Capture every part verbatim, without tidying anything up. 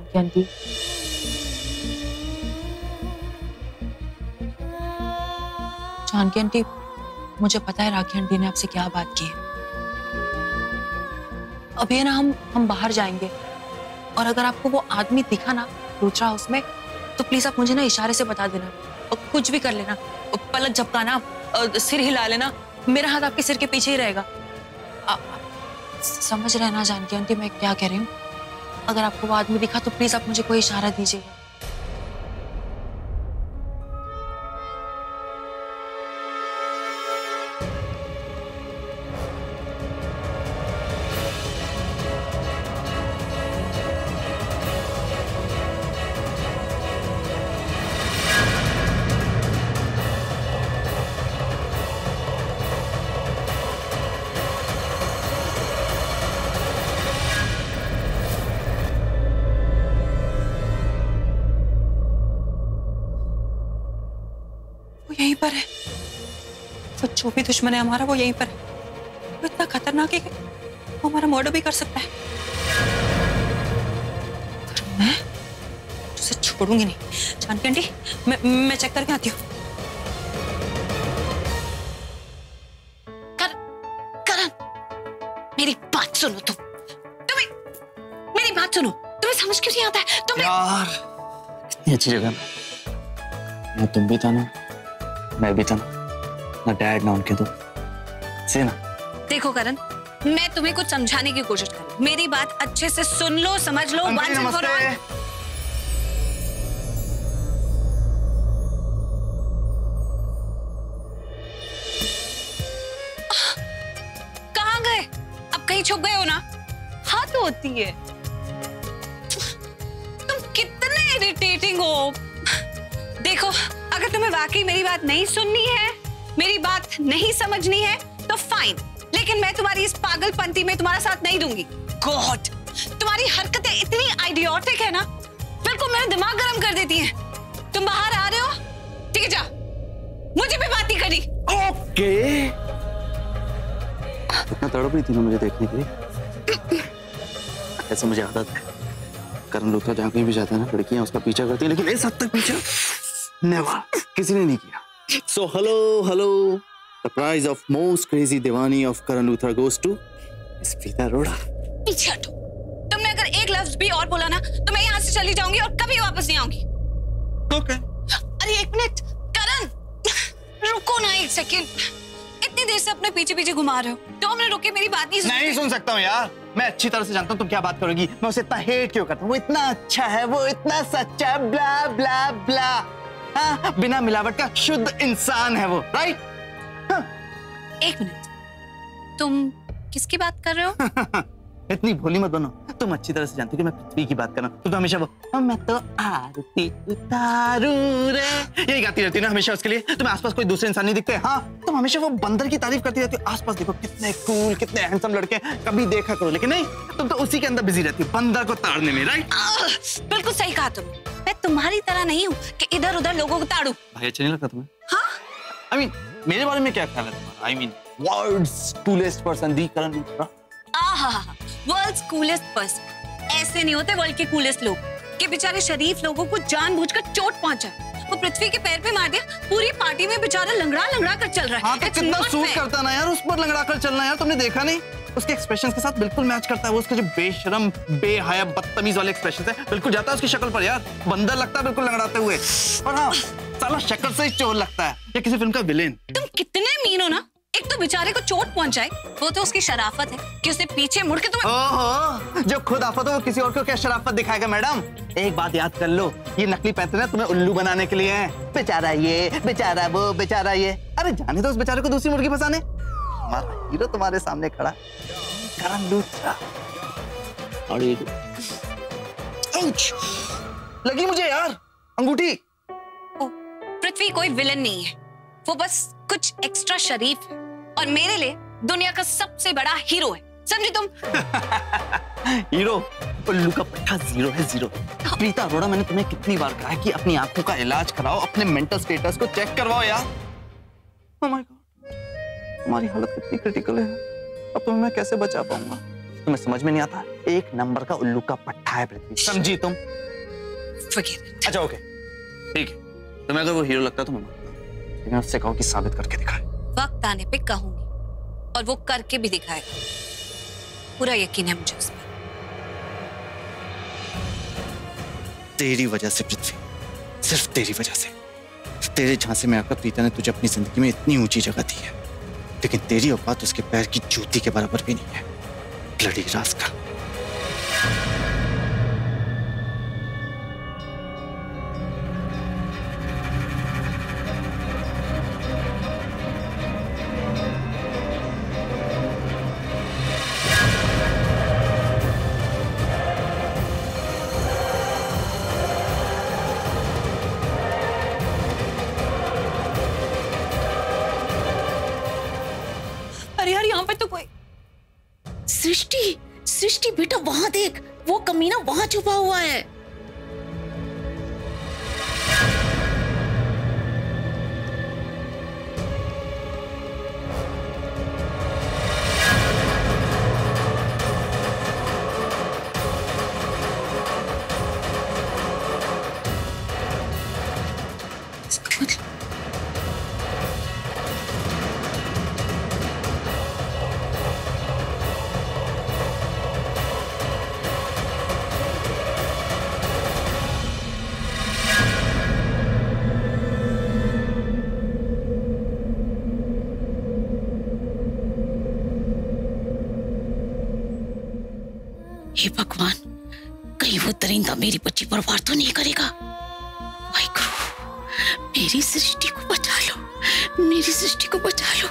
Janaki aunty. Janaki aunty, मुझे पता है राखी आंटी ने आपसे क्या बात की है। अभी ना हम हम बाहर जाएंगे और अगर आपको वो आदमी दिखा ना दूसरा हाउस में, तो प्लीज आप मुझे ना इशारे से बता देना। और कुछ भी कर लेना, पलक झपकाना, सिर हिला लेना, मेरा हाथ आपके सिर के पीछे ही रहेगा। आ, समझ रहे ना जानकी आंटी मैं क्या कह रही हूँ? अगर आपको वो आदमी दिखा तो प्लीज आप मुझे कोई इशारा दीजिए। यहीं पर है तो जो भी दुश्मन है हमारा वो यहीं पर है। वो इतना खतरनाक है कि वो हमारा मर्डर भी कर सकता है। पर मैं उसे छोड़ूंगी नहीं। जानकी आंटी, मैं मैं चेक करके आती हूँ। कर, करन, मेरी बात सुनो तुम। तुम्हें मेरी बात सुनो। तुम्हें समझ क्यों नहीं आता है? तुम्हें यार इतनी अच्छी जगह ना तुम भी था ना मैं भी था ना डैड ना उनके दो से ना। देखो करण, मैं तुम्हें कुछ समझाने की कोशिश कर रही हूं। मेरी बात अच्छे से सुन लो, समझ लो। कहाँ गए? अब कहीं छुप गए हो ना? हाँ तो होती है। तुम कितने इरिटेटिंग हो। देखो, अगर तुम्हें वाकई मेरी बात नहीं सुननी है, मेरी बात नहीं समझनी है, तो फाइन, लेकिन मैं तुम्हारी इस पागलपंती में तुम्हारा साथ नहीं दूंगी। गॉड, तुम्हारी हरकतें इतनी आइडियोटिक है ना, बिल्कुल मेरा दिमाग गरम कर देती हैं। तुम बाहर आ रहे हो, ठीक है? जा, मुझे भी बात ही करी। ओके, इतना तड़प रही थी ना मुझे देखने के लिए। ऐसा मुझे आदत है, करण लोग जहाँ कहीं भी जाता है ना, लड़कियां उसका पीछा करती है, लेकिन इस हद तक पीछा Never. किसी ने नहीं किया। So hello, hello. The prize of most crazy Diwani of Karan Luthra goes to Miss Preeta Roda. पीछे हटो। तुमने अगर एक लफ्ज भी और बोला ना, तो मैं यहाँ से चली जाऊंगी और कभी वापस नहीं आऊंगी। Okay. अरे एक मिनट, करण, रुको ना एक सेकेंड। इतनी देर से अपने पीछे पीछे घुमा रहे हो। दो मिनट रुके, मेरी बात नहीं सुन नहीं सुन सकता हूँ यार। मैं अच्छी तरह से जानता हूँ तुम क्या बात करोगी। मैं उसे इतना हेट क्यों करता हूँ। वो इतना अच्छा है, वो इतना सच्चा है, ब्ला ब्ला ब्ला। हाँ, बिना मिलावट का शुद्ध इंसान है वो, राइट? हाँ। एक मिनट, तुम किसकी बात कर रहे हो? इतनी भोली मत बनो। तुम अच्छी तरह से जानती हो कि मैं पृथ्वी की बात कर रहा हूँ। तुम तो हमेशा वो मैं तो आरती उतारू रे यही गाती रहती ना हमेशा उसके लिए। तुम्हें आसपास कोई दूसरे इंसान नहीं दिखते। हाँ, तुम हमेशा वो बंदर की तारीफ करती रहती हो। आसपास देखो कितने कूल, कितने हैंडसम लड़के, कभी देखा करो। लेकिन नहीं, तुम तो उसी के अंदर बिजी रहती हो, बंदर को ताड़ने में, राइट? बिल्कुल सही कहा तुम। मैं तुम्हारी तरह नहीं हूँ कि इधर उधर लोगों को ताड़ू। भाई अच्छा नहीं लगता तुम्हें? हाँ, आई मीन मेरे बारे में क्या ख्याल है तुम्हारा? I mean world's coolest person the Karan Luthra. आहा, वर्ल्ड कूलेस्ट पर्सन। ऐसे नहीं होते वर्ल्ड के कूलेस्ट लोग कि बेचारे शरीफ लोगों को जानबूझकर चोट पहुंचा। वो पृथ्वी के पैर पे मार दिया, पूरी पार्टी में बेचारा लंगड़ा लंगड़ा कर चल रहा है। हाँ, तो कितना सूट करता ना यार उस पर लंगड़ा कर चलना। यार तुमने देखा नहीं, उसके एक्सप्रेशंस के साथ बिल्कुल मैच करता है। वो उसके जो बेशरम, बेहया, बदतमीज वाले एक्सप्रेशंस है, बिल्कुल जाता है उसकी शक्ल पर। यार बंदर लगता है बिल्कुल लंगड़ाते हुए, और हाँ साला शक्ल से ही चोर लगता है, या किसी फिल्म का विलेन। तुम कितने मीन हो ना। एक तो बेचारे को चोट पहुंचाए, वो तो उसकी शराफत है कि उसने पीछे मुड़ के तुम्हें। ओहो, जो खुद आफत हो वो किसी और को क्या शराफत दिखाएगा। मैडम एक बात याद कर लो, ये नकली पैसे ना तुम्हें उल्लू बनाने के लिए हैं। बेचारा ये, बेचारा वो, बेचारा ये। अरे जाने दो तो उस बेचारे को दूसरी मुर्गी फंसाने। हमारा हीरो तुम्हारे सामने खड़ा, करण लूथरा। लगी मुझे यार अंगूठी। पृथ्वी कोई विलन नहीं है, वो बस कुछ एक्स्ट्रा शरीफ है और मेरे लिए दुनिया का सबसे बड़ा हीरो है, समझे तुम? हीरो, उल्लू का पट्टा जीरो है, जीरो। प्रीता अरोड़ा, मैंने तुम्हें कितनी बार कहा है कि अपनी आंखों का इलाज कराओ, अपने मेंटल स्टेटस को चेक करवाओ यार। ओह माय गॉड, तुम्हारी हालत कितनी क्रिटिकल है। अब तुम्हें मैं कैसे बचा पाऊंगा? तुम्हें समझ में नहीं आता। एक नंबर का उल्लू का पट्टा है पृथ्वी, समझी तुम? अच्छा ओके ठीक है, तुम्हें अगर वो हीरो लगता तो मैं मानता, लेकिन उससे कहो कि साबित करके दिखाए। वक्त आने पे कहूंगी और वो करके भी दिखाएगा, पूरा यकीन है मुझे उस पर। तेरी वजह से पृथ्वी, सिर्फ तेरी वजह से, तेरे झांसे में आकर प्रीता ने तुझे अपनी जिंदगी में इतनी ऊंची जगह दी है, लेकिन तेरी औकात उसके पैर की जूती के बराबर भी नहीं है। लड़ी राज का बेटा, वहां देख, वो कमीना वहां छुपा हुआ है। हे भगवान, कहीं वो दरिंदा मेरी बच्ची पर वार तो नहीं करेगा। भाई गुरु, मेरी सृष्टि को बचा लो, मेरी सृष्टि को बचा लो।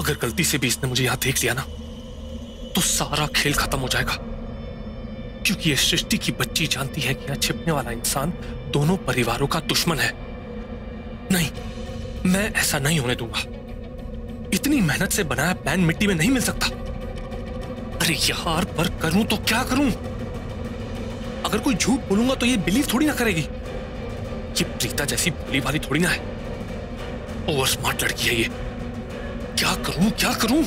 अगर गलती से भी इसने मुझे यहां देख लिया ना तो सारा खेल खत्म हो जाएगा, क्योंकि ये सृष्टि की बच्ची जानती है कि यहां छिपने वाला इंसान दोनों परिवारों का दुश्मन है। नहीं, मैं ऐसा नहीं होने दूंगा। इतनी मेहनत से बनाया प्लान मिट्टी में नहीं मिल सकता। अरे यार, पर करूं तो क्या करूं? अगर कोई झूठ बोलूंगा तो ये बिलीव थोड़ी ना करेगी। ये प्रीता जैसी भोली भाली थोड़ी ना है, ओवर स्मार्ट लड़की है ये। क्या करूं क्या करूं?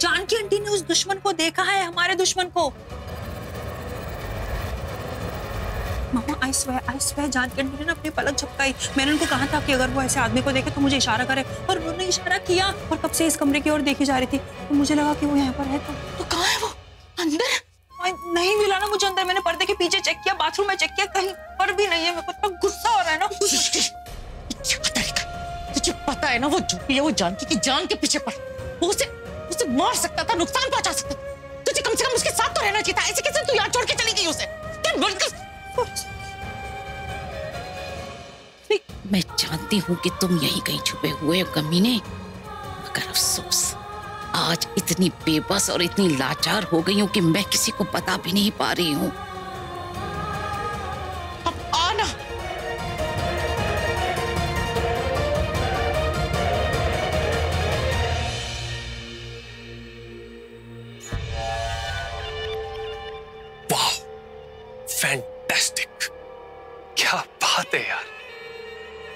जानकी आंटी ने उस दुश्मन को देखा है, हमारे दुश्मन को। मामा I swear, I swear, Janki aunty ने अपनी पलक झपकाई। मैंने उनको कहा था कि अगर वो ऐसे आदमी को देखे तो मुझे इशारा करे, और उन्होंने इशारा किया। और कब से इस कमरे की ओर देखी जा रही थी, तो मुझे लगा कि वो यहाँ पर है। तो, तो कहाँ है वो? अंदर नहीं मिला ना मुझे, अंदर मैंने पर्दे के पीछे चेक किया, बाथरूम में चेक किया, कहीं पर भी नहीं है। मेरे को इतना गुस्सा हो रहा है ना। तुझे पता है ना वो झूठी है, वो जानकी की जान के पीछे पड़, उसे उसे मार सकता था, नुकसान पहुंचा सकता था। तुझे कम से कम उसके साथ तो रहना चाहिए था, ऐसे कैसे तू यहाँ छोड़ के चली गई उसे? मैं जानती हूँ कि तुम यहीं कहीं छुपे हुए हो कमीने, मगर अफसोस आज इतनी बेबस और इतनी लाचार हो गई हूँ कि मैं किसी को बता भी नहीं पा रही हूँ।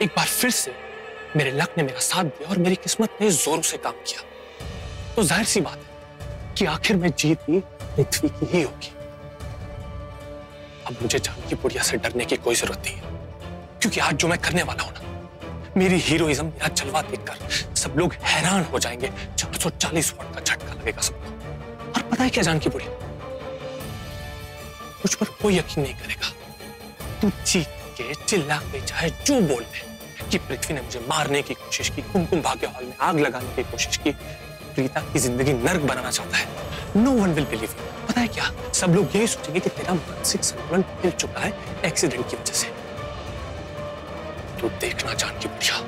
एक बार फिर से मेरे लक ने मेरा साथ दिया और मेरी किस्मत ने जोरों से काम किया, तो जाहिर सी बात है कि आखिर में जीत भी पृथ्वी की ही होगी। अब मुझे जानकी पुड़िया से डरने की कोई जरूरत नहीं है, क्योंकि आज जो मैं करने वाला हूं ना, मेरी हीरोइज्म, मेरा जलवा देखकर सब लोग हैरान हो जाएंगे। चार सौ चालीस वोट का झटका लगेगा सबको। और पता है क्या जानकी पुड़िया, मुझ पर कोई यकीन नहीं करेगा। तू जीत के चिल्ला के चाहे जो बोल ले कि पृथ्वी ने मुझे मारने की कोशिश की, कुमकुम भाग्य हॉल में आग लगाने की कोशिश की, प्रीता की जिंदगी नर्क बनाना चाहता है, no one will believe you. पता है क्या, सब लोग यही सोचेंगे कि तेरा मानसिक संतुलन हिल चुका है एक्सीडेंट की वजह से। तो देखना जानकी बुढ़िया,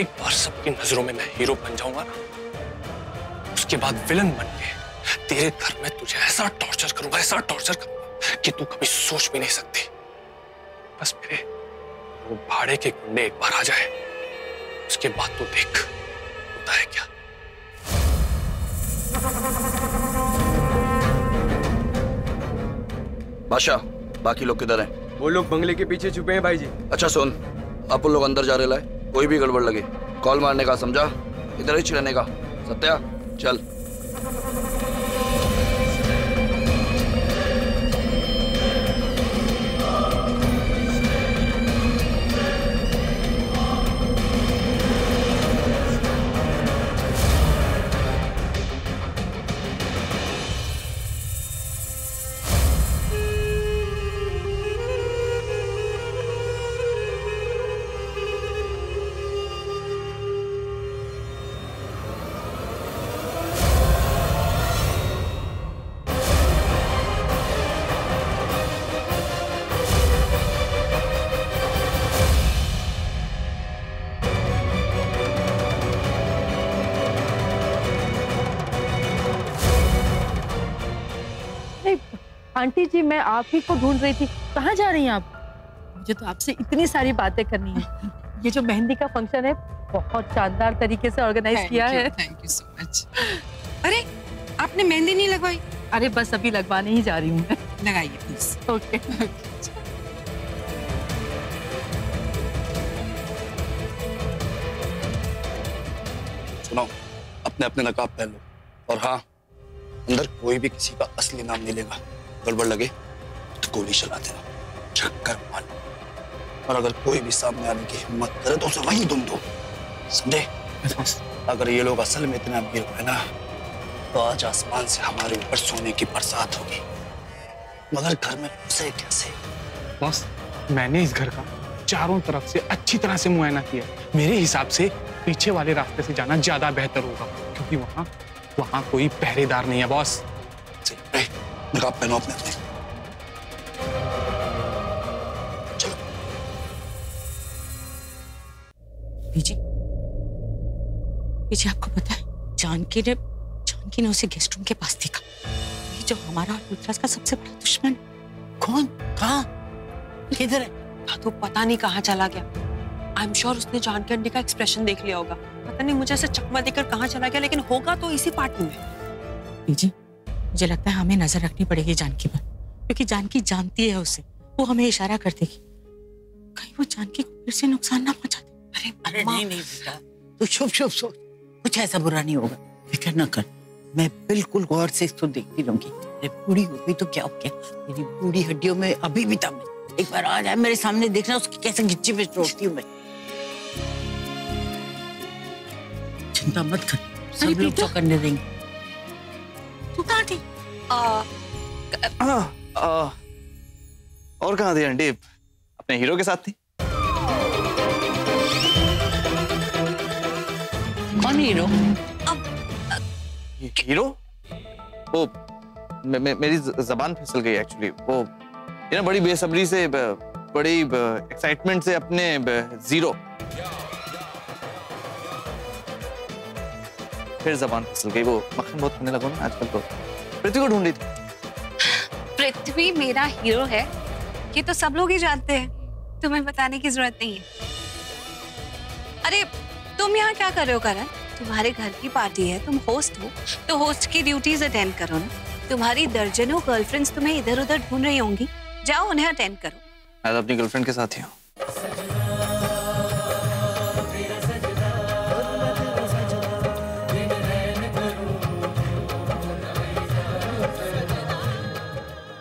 एक बार सबकी नजरों में मैं हीरो बन जाऊंगा ना, उसके बाद विलन बन के तेरे घर में तुझे ऐसा टॉर्चर करूंगा, ऐसा टॉर्चर करूंगा कि तू कभी सोच भी नहीं सकती। बस मेरे वो भाड़े के गुंडे एक बार आ जाए, उसके बाद तो देख होता है क्या। बादशाह, बाकी लोग किधर हैं? वो लोग बंगले के पीछे छुपे हैं भाई जी। अच्छा सुन, अपन लोग अंदर जा रहे लाए, कोई भी गड़बड़ लगे कॉल मारने का, समझा? इधर ही छिड़ने का। सत्या चल। आंटी जी, मैं आप ही को ढूंढ रही थी, कहाँ जा रही हैं आप? मुझे तो आपसे इतनी सारी बातें करनी है। ये जो मेहंदी का फंक्शन है बहुत शानदार तरीके से ऑर्गेनाइज किया है। Thank you so much. अरे आपने मेहंदी नहीं लगवाई? अरे बस अभी लगवाने ही जा रही हूँ मैं। लगाइए प्लीज। ओके सुनो, अपने अपने नकाब पहन लो, और हाँ अंदर कोई भी किसी का असली नाम नहीं लेगा। गड़बड़ लगे तो गोली चला देना, चक्कर मारना, और अगर कोई भी सामने आने की हिम्मत करे तो उसे वही दुम दो, समझे? अगर ये लोग असल में इतना अमीर है ना, तो आज आसमान से हमारे ऊपर सोने की बरसात होगी, मगर घर में घुसे कैसे? बॉस, मैंने इस घर का चारों तरफ से अच्छी तरह से मुआयना किया। मेरे हिसाब से पीछे वाले रास्ते से जाना ज्यादा बेहतर होगा, क्योंकि वहाँ वहाँ कोई पहरेदार नहीं है। बॉस नकाब पहनो अपने अपने। चलो। बीजी, बीजी आपको पता है जानकी ने जानकी ने उसे गेस्ट रूम के पास देखा। ये जो हमारा और मित्रास का सबसे बड़ा दुश्मन। कौन? कहाँ? किधर है? तो पता नहीं कहाँ चला गया। I'm sure उसने जानकी अंडी का एक्सप्रेशन देख लिया होगा। पता नहीं मुझे ऐसे चकमा देकर कहाँ चला गया, लेकिन होगा तो इसी पार्टी में। बीजी मुझे लगता है हमें नजर रखनी पड़ेगी जानकी पर, क्योंकि जानकी जानती है उसे, वो हमें इशारा कर देगी, कहीं वो जानकी को फिर से नुकसान ना पहुंचा दे। अरे अरे नहीं नहीं बेटा, तू चुप चुप सो, कुछ ऐसा बुरा नहीं होगा, फिक्र ना कर, मैं बिल्कुल गौर से इसको देखती रहूंगी। अरे बूढ़ी हो गई तो क्या हो गया, मेरी बूढ़ी हड्डियों में अभी भी दम है, एक बार आ जाए मेरे सामने, देखना उसकी कैसे गिच्ची पे तोड़ती हूँ मैं। चिंता मत कर, सब लोग तो करने देंगे। आ, आ, आ, और कहाँ थी आंटी? अपने हीरो के साथ थी। कौन हीरो? अब हीरो? वो मे, मे, मेरी जबान फिसल गई एक्चुअली। वो ये ना बड़ी बेसब्री से, बड़ी एक्साइटमेंट से अपने जीरो, फिर जबान फिसल गई। वो मक्खन बहुत खाने लगा ना आजकल तो। पृथ्वी को ढूंढी थी। पृथ्वी मेरा हीरो है, ये तो सब लोग ही जानते हैं, तुम्हें बताने की जरूरत नहीं है। अरे तुम यहाँ क्या कर रहे हो करण? तुम्हारे घर की पार्टी है, तुम होस्ट हो तो होस्ट की ड्यूटीज अटेंड करो ना। तुम्हारी दर्जनों गर्लफ्रेंड्स तुम्हें इधर उधर ढूंढ रही होंगी, जाओ उन्हें अटेंड करो। मैं तो अपनी गर्लफ्रेंड के साथ ही हूँ।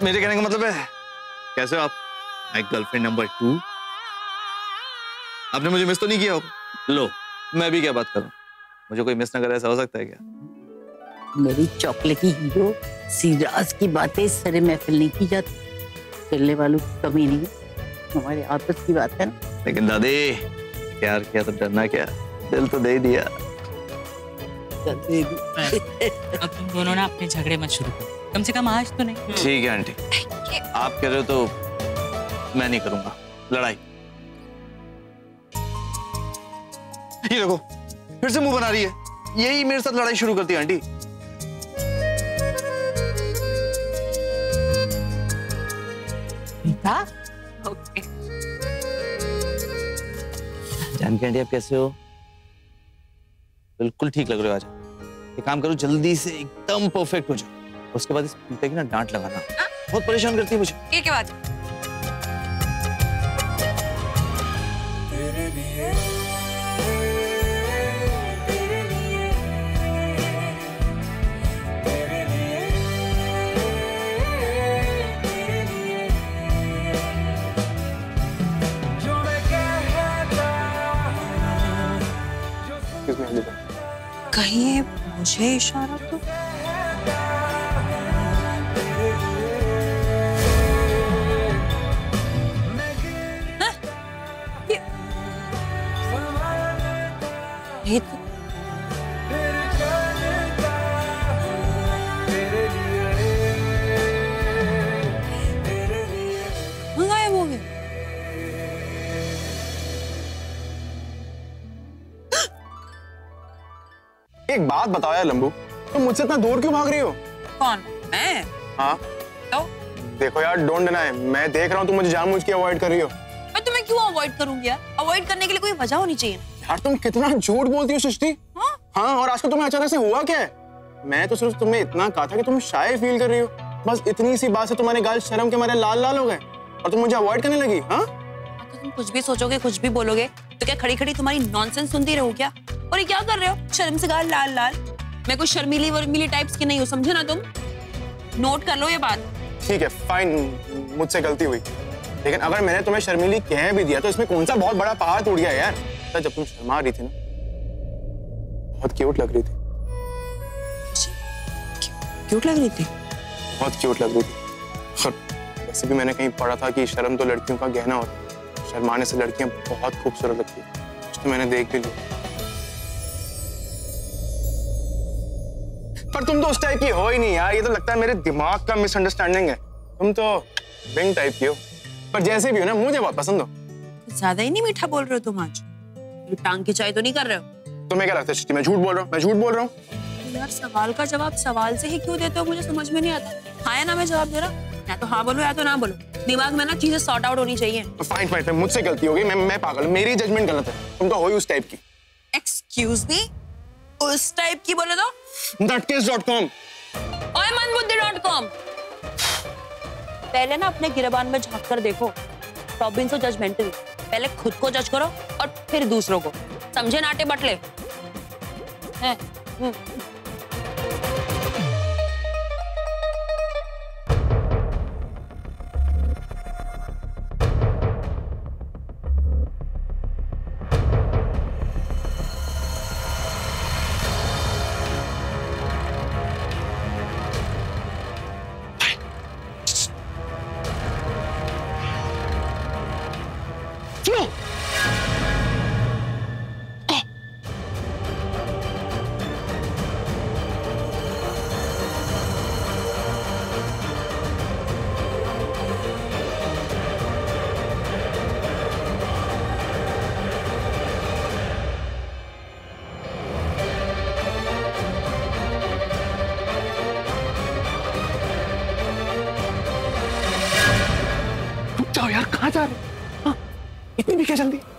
मेरे कहने का मतलब है, कैसे हो आप? My girlfriend number two. आपने मुझे मिस तो नहीं किया होगा? लो, मैं भी क्या बात करूं, मुझे कोई मिस ना करे, ऐसा हो सकता है क्या? मेरी चॉकलेटी हीरो सिराज की बातें सरे महफिल नहीं की जाती, चलने वालों की कमी नहीं, हमारे आपस की बात है ना। लेकिन दादी, प्यार किया तो डरना क्या, दिल तो दे दिया। अब तुम दोनों ना अपने झगड़े मत शुरू करो, कम से कम आज तो नहीं। ठीक है आंटी, आप कह रहे हो तो मैं नहीं करूंगा लड़ाई। ये देखो, फिर से मुंह बना रही है, यही मेरे साथ लड़ाई शुरू करती है आंटी। ओके। जानकी आंटी, आप कैसे हो? बिल्कुल ठीक लग रहे हो आज। एक काम करो, जल्दी से एकदम परफेक्ट हो जाओ, उसके बाद इस पीते की ना डांट लगाना, बहुत परेशान करती है मुझे। ठीक है बात। कहीं मुझे इशारा तो ये तो। गायब हो गया। एक बात बताओ यार लंबू, तुम मुझसे इतना दूर क्यों भाग रही हो? कौन मैं? हाँ तो देखो यार, डोंट डिनाई, मैं देख रहा हूँ तुम मुझे जानबूझ के अवॉइड कर रही हो। मैं तुम्हें क्यों अवॉइड करूंगी यार? अवॉइड करने के लिए कोई वजह होनी चाहिए। यार तुम कितना झूठ बोलती हो सृष्टि। हाँ? हाँ, और आजकल तुम्हें अचानक से हुआ क्या है? मैं तो सिर्फ तुम्हें इतना कहा था कि तुम शायद फील कर रही हो, बस इतनी सी बात से तुम्हारे गाल शर्म के मारे लाल लाल हो गए और तुम मुझे अवॉइड करने लगी। हाँ? तो तुम कुछ भी सोचोगे, कुछ भी बोलोगे तो क्या खड़ी खड़ी तुम्हारी नॉनसेंस सुनती रहूं क्या? और ये क्या कर रहे हो, शर्म से गाल लाल लाल? मैं कोई शर्मीली वर्मीली टाइप्स की नहीं हूँ, समझे ना तुम? नोट कर लो ये बात। ठीक है फाइन, मुझसे गलती हुई, लेकिन अगर मैंने तुम्हें शर्मीली कह भी दिया तो इसमें कौन सा बहुत बड़ा पहाड़ टूट गया यार? जब तुम शर्मा रही थी ना, बहुत क्यूट लग रही थी। क्यूट लग रही थी? बहुत क्यूट लग रही थी। वैसे भी मैंने कहीं पढ़ा था कि शर्म तो लड़कियों का गहना होता है, शर्माने से लड़कियां बहुत खूबसूरत लगती हैं, तो मैंने देख भी लिया। पर तुम तो उस टाइप की हो ही नहीं यार, ये तो लगता है मेरे दिमाग का मिसअंडरस्टैंडिंग है। तुम तो बिंग टाइप की हो, पर जैसे भी हो ना, मुझे बहुत पसंद हो। ज्यादा ही नहीं मीठा बोल रहे हो तुम आज, टांग की चाय तो नहीं कर रहे हो? तुम्हें क्या लगता है मैं झूठ बोल रहा हूँ? मैं झूठ बोल रहा हूँ? यार सवाल का जवाब सवाल से ही क्यों देते हो, मुझे समझ में नहीं आता। हाँ या ना मैं जवाब दे रहा, या तो हाँ बोलो या तो ना बोलो, दिमाग में ना चीजें सॉर्ट आउट होनी चाहिए। तो फाइन फाइन, मुझसे गलती हो गई, मैं मैं पागल, मेरी जजमेंट गलत है, तुम तो हो ही उस टाइप की। एक्सक्यूज मी, उस टाइप की बोलो तो? दैट केस डॉट कॉम और मनबुद्धि डॉट कॉम। पहले ना अपने गिरबान में झाँक कर देखो, रॉबिन सो जजमेंटल। पहले खुद को जज करो और फिर दूसरों को, समझे नाटे बटले। हैं जाओ यार, कहाँ जा रहे? इतनी भी क्या जल्दी?